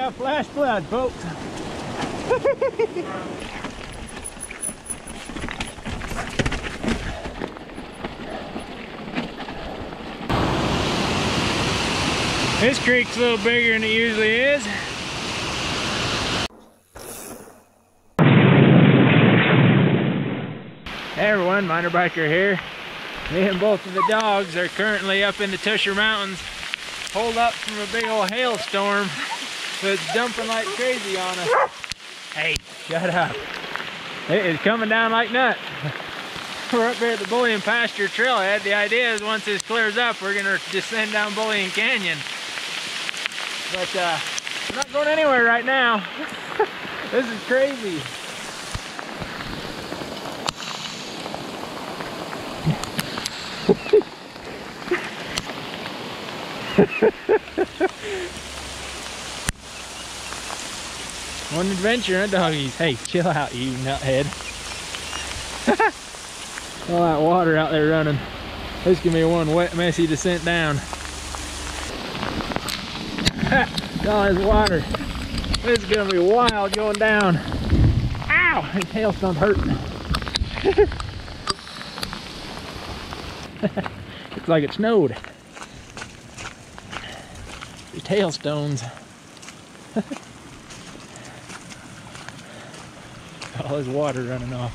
got flash flood, folks. This creek's a little bigger than it usually is. Hey everyone, MinerBiker here. Me and both of the dogs are currently up in the Tushar Mountains, pulled up from a big old hailstorm that's dumping like crazy on us. Hey, shut up. It is coming down like nuts. We're up here at the Bullion pasture trailhead. The idea is once this clears up, we're gonna descend down Bullion Canyon. But we're not going anywhere right now. This is crazy. One adventure, huh, doggies? Hey, chill out, you nuthead. All that water out there running. This can be one wet, messy descent down. All this water. This is gonna be wild going down. Ow! His hailstone's hurting. Looks like it snowed. These hailstones. All this water running off.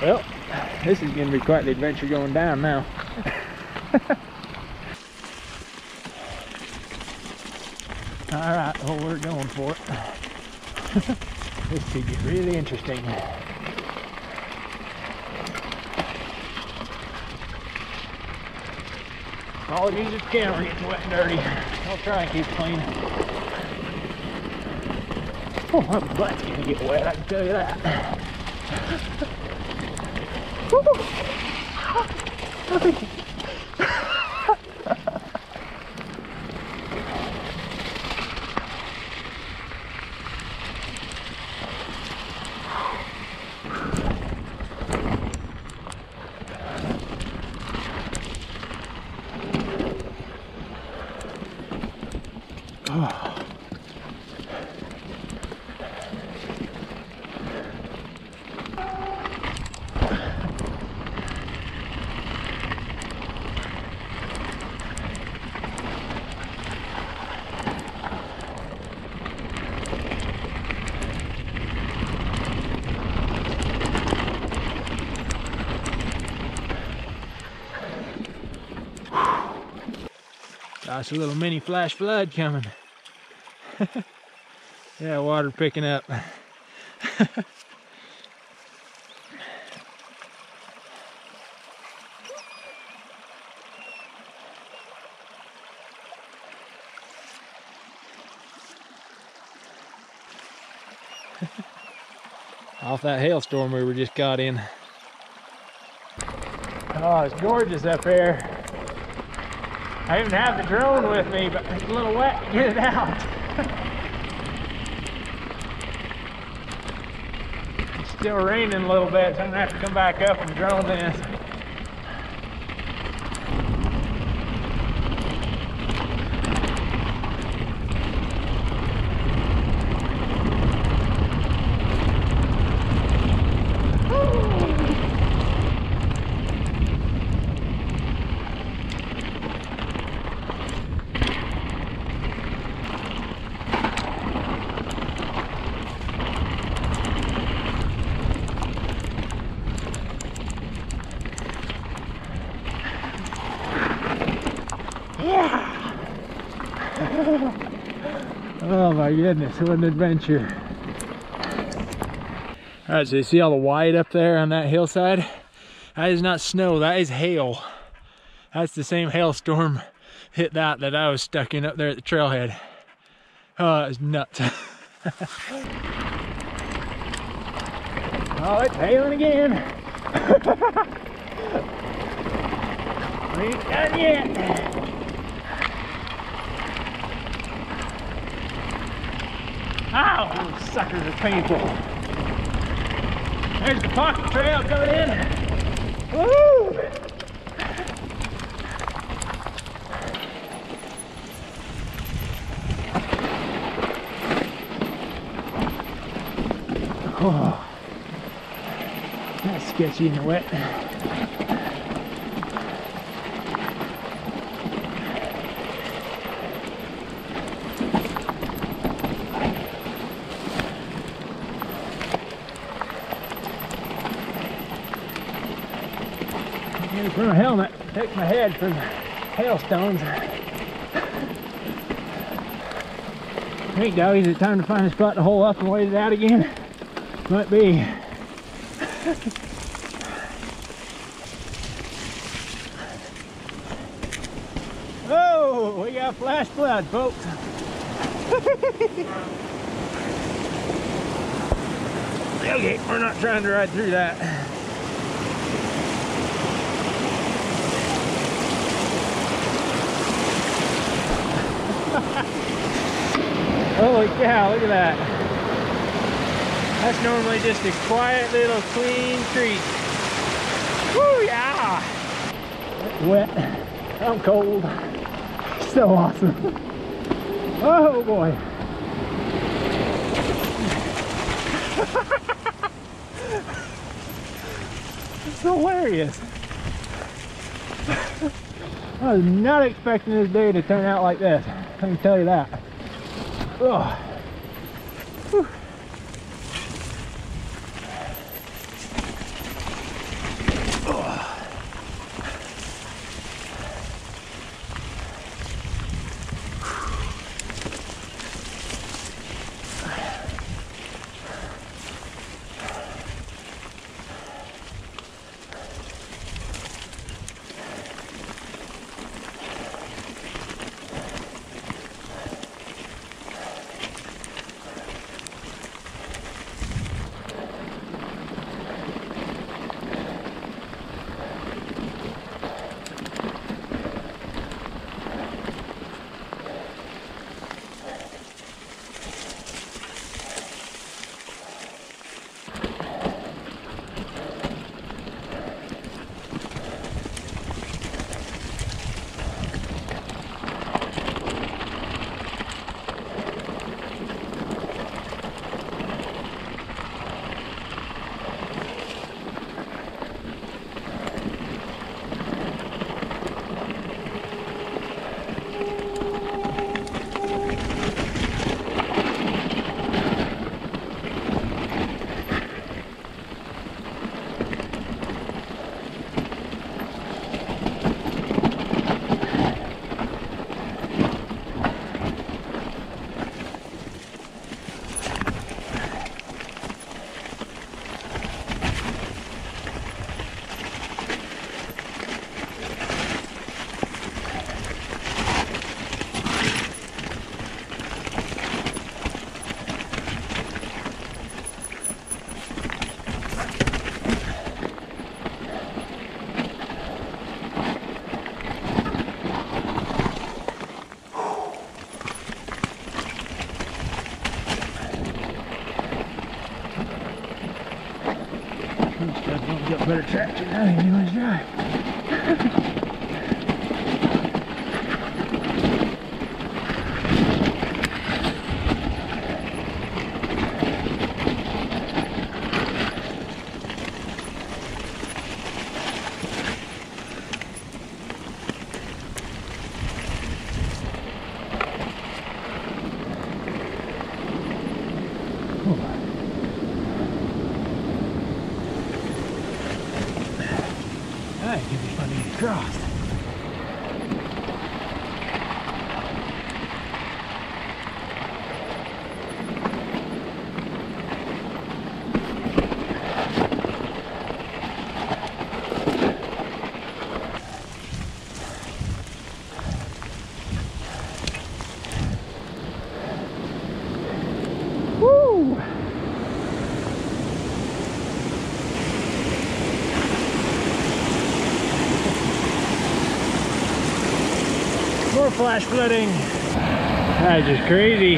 Well, this is gonna be quite the adventure going down now. Alright, well, we're going for it. This could get really interesting. All it uses camera getting wet and dirty. I'll try and keep clean. Oh, my butt's gonna get wet, I can tell you that. Oh. That's a little mini flash flood coming. Yeah, water picking up. Off that hailstorm we were just caught in. Oh, it's gorgeous up here. I even have the drone with me, but it's a little wet to get it out. It's still raining a little bit, so I'm gonna have to come back up and drone this. Oh my goodness, what an adventure. All right, so you see all the white up there on that hillside? That is not snow, that is hail. That's the same hailstorm hit that I was stuck in up there at the trailhead. Oh, it was nuts. Oh, it's hailing again. We ain't done yet. Ow, those suckers are painful. There's the pocket trail coming in. Woo! Oh, that's sketchy in the wet. I'm gonna put on a helmet, protect my head from hailstones. Hey doggies, is it time to find a spot to hole up and wade it out again? Might be. Oh, we got flash flood, folks. Okay, we're not trying to ride through that. Holy cow, look at that. That's normally just a quiet little clean creek. Woo, yeah! It's wet. I'm cold. So awesome. Oh boy. It's hilarious. I was not expecting this day to turn out like this. I can tell you that. Oh. Better traction now, you can always drive. Oh. That could be funny to cross. Flash flooding. That is just crazy.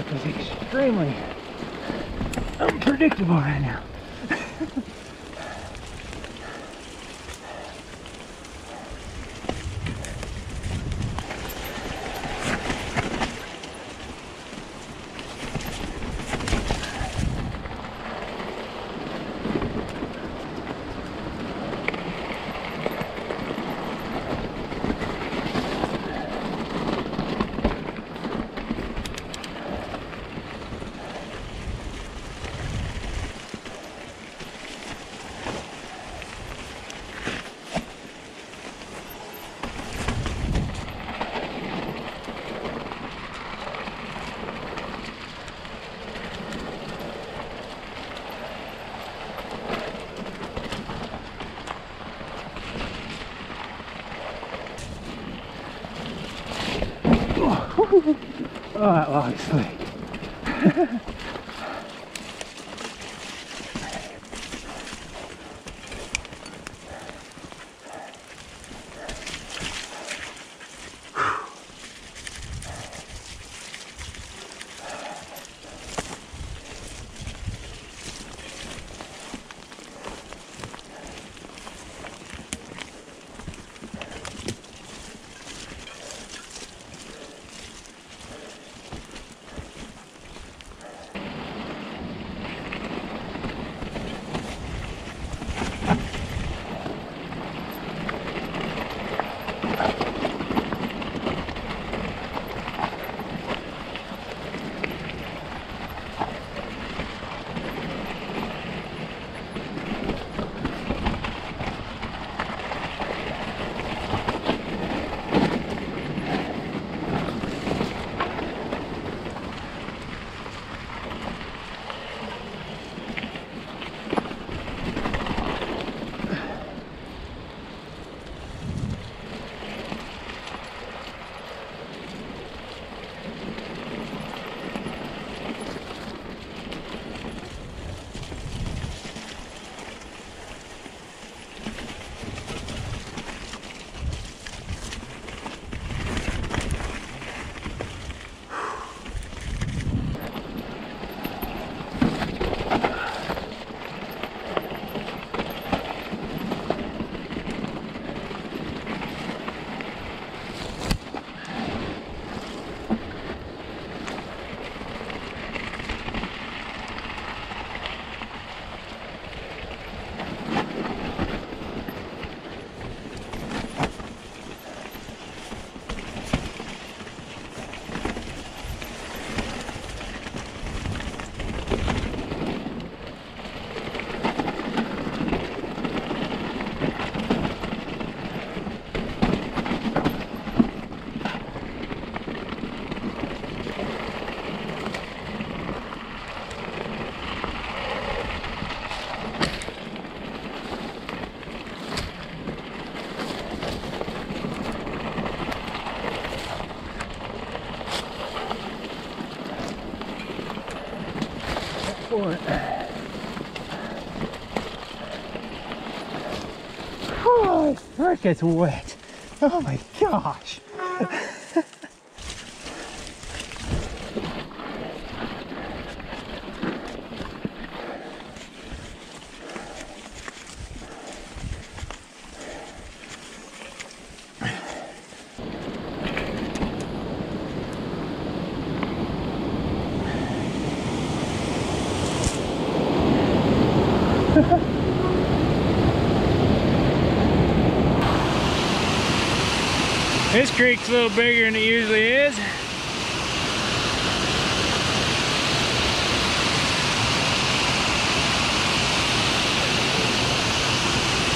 trip is extremely unpredictable right now. Oh, that log is slick. Oh, that gets wet. Oh my gosh. This creek's a little bigger than it usually is.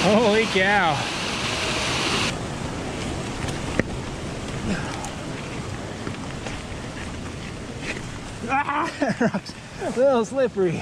Holy cow. Ah, that rock's a little slippery.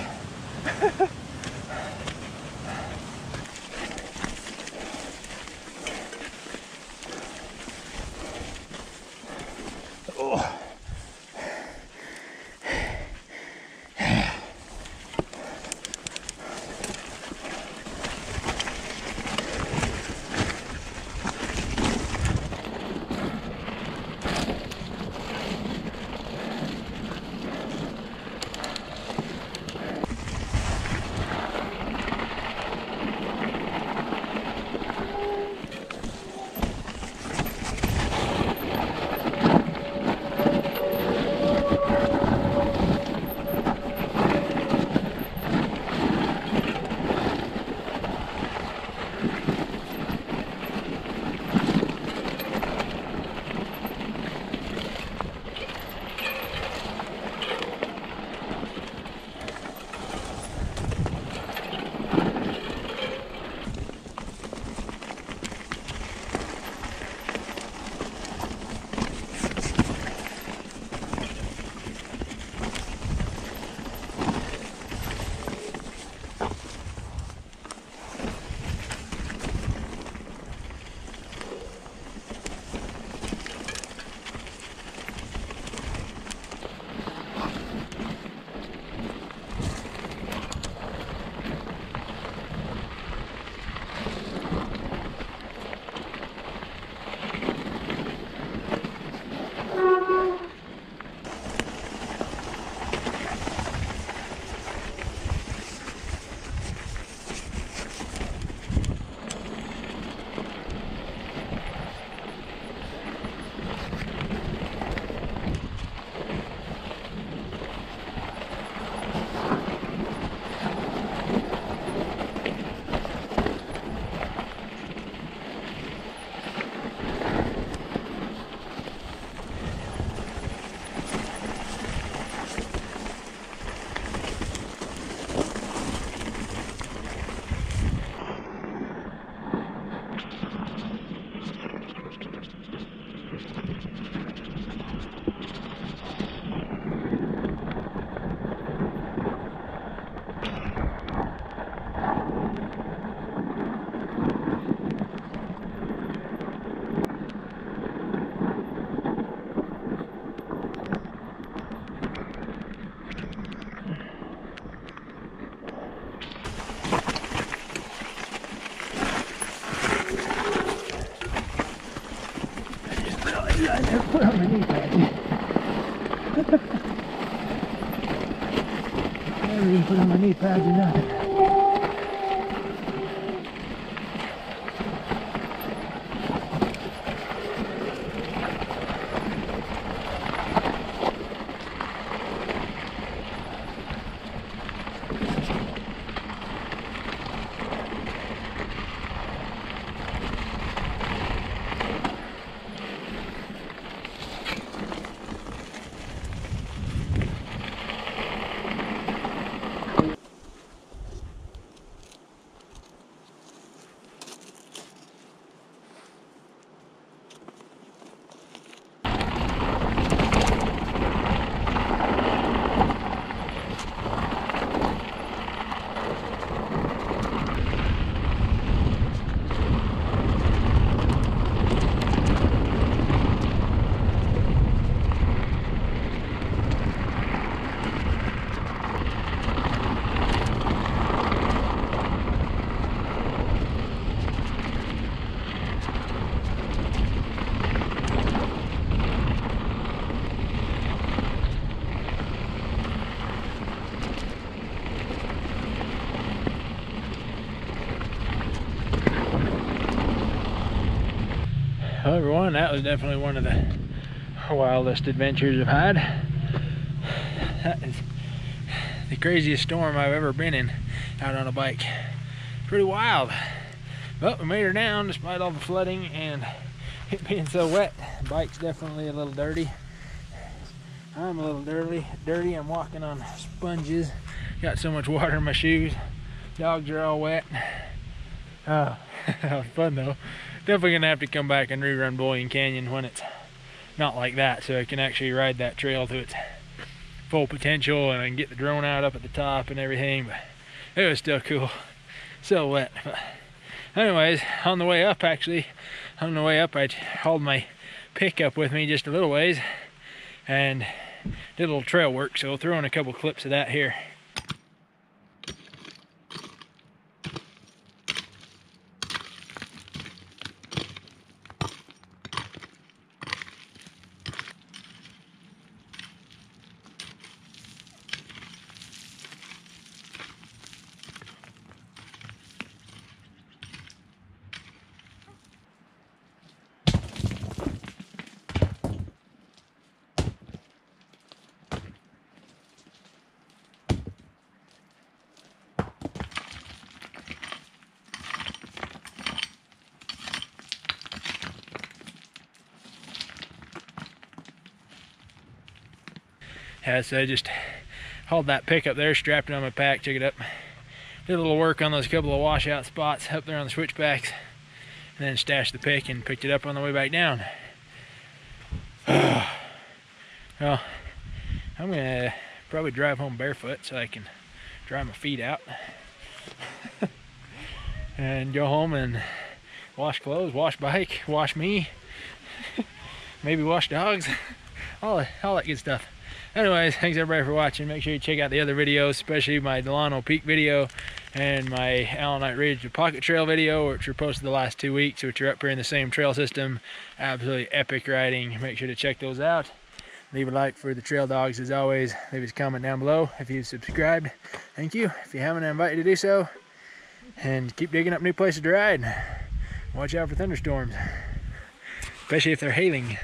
value nothing. Everyone, that was definitely one of the wildest adventures I've had. That is the craziest storm I've ever been in out on a bike. Pretty wild, but we made her down despite all the flooding and it being so wet. The bike's definitely a little dirty. I'm a little dirty. I'm walking on sponges. Got so much water in my shoes. Dogs are all wet. Oh, that was fun though. Definitely gonna have to come back and rerun Bullion Canyon when it's not like that, so I can actually ride that trail to its full potential and I can get the drone out up at the top and everything. But it was still cool, so wet. But anyways, on the way up, I hauled my pickup with me just a little ways and did a little trail work, so I'll throw in a couple clips of that here. Yeah, so I just hauled that pickup there, strapped it on my pack, took it up, did a little work on those couple of washout spots up there on the switchbacks, and then stashed the pick and picked it up on the way back down. Well, I'm gonna probably drive home barefoot so I can dry my feet out and go home and wash clothes, wash bike, wash me, maybe wash dogs, all that good stuff. Anyways, thanks everybody for watching. Make sure you check out the other videos, especially my Delano Peak video and my Allenite Ridge the Pocket Trail video, which were posted the last 2 weeks, which are up here in the same trail system. Absolutely epic riding. Make sure to check those out. Leave a like for the trail dogs as always. Leave us a comment down below if you've subscribed. Thank you. If you haven't, I invite you to do so. And keep digging up new places to ride. Watch out for thunderstorms, especially if they're hailing.